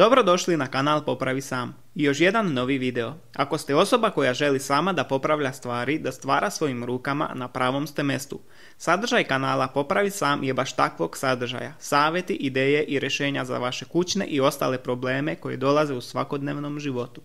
Dobrodošli na kanal Popravi sam i još jedan novi video. Ako ste osoba koja želi sama da popravlja stvari, da stvara svojim rukama, na pravom ste mestu. Sadržaj kanala Popravi sam je baš takvog sadržaja. Savjeti, ideje i rješenja za vaše kućne i ostale probleme koje dolaze u svakodnevnom životu.